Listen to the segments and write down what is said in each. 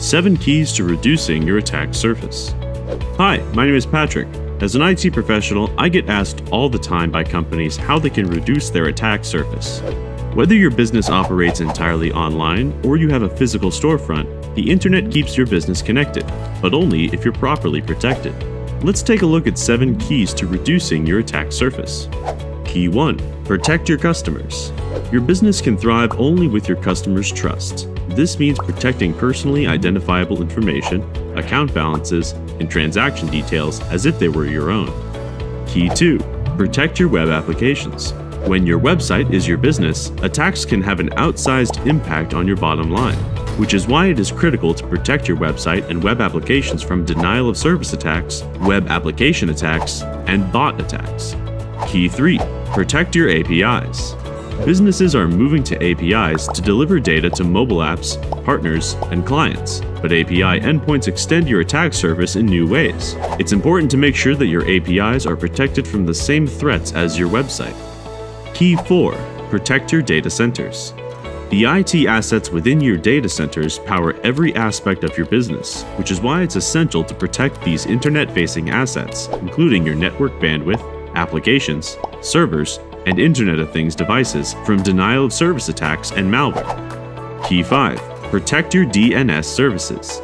7 keys to reducing your attack surface. Hi, my name is Patrick. As an IT professional, I get asked all the time by companies how they can reduce their attack surface. Whether your business operates entirely online or you have a physical storefront, the internet keeps your business connected, but only if you're properly protected. Let's take a look at 7 keys to reducing your attack surface. Key 1. Protect your customers. Your business can thrive only with your customers' trust. This means protecting personally identifiable information, account balances, and transaction details as if they were your own. Key 2. Protect your web applications. When your website is your business, attacks can have an outsized impact on your bottom line, which is why it is critical to protect your website and web applications from denial of service attacks, web application attacks, and bot attacks. Key 3. Protect your APIs. Businesses are moving to APIs to deliver data to mobile apps, partners, and clients, but API endpoints extend your attack surface in new ways. It's important to make sure that your APIs are protected from the same threats as your website. Key 4. Protect your data centers. The IT assets within your data centers power every aspect of your business, which is why it's essential to protect these internet-facing assets, including your network bandwidth, applications, servers, and Internet of Things devices from denial of service attacks and malware. Key 5. Protect your DNS services.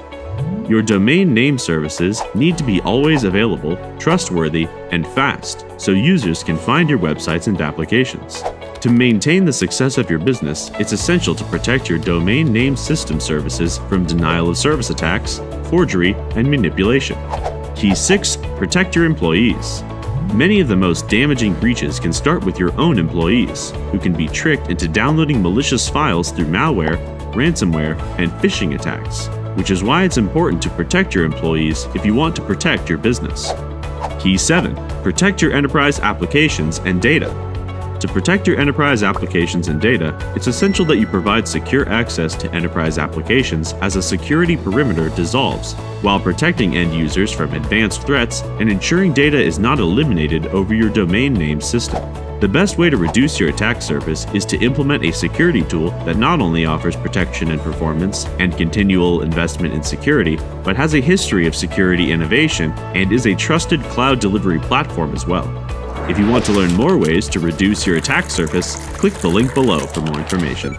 Your domain name services need to be always available, trustworthy, and fast so users can find your websites and applications. To maintain the success of your business, it's essential to protect your domain name system services from denial of service attacks, forgery, and manipulation. Key 6. Protect your employees. Many of the most damaging breaches can start with your own employees, who can be tricked into downloading malicious files through malware, ransomware, and phishing attacks, which is why it's important to protect your employees if you want to protect your business. Key 7. Protect your enterprise applications and data. To protect your enterprise applications and data, it's essential that you provide secure access to enterprise applications as a security perimeter dissolves, while protecting end users from advanced threats and ensuring data is not eliminated over your domain name system. The best way to reduce your attack surface is to implement a security tool that not only offers protection and performance and continual investment in security, but has a history of security innovation and is a trusted cloud delivery platform as well. If you want to learn more ways to reduce your attack surface, click the link below for more information.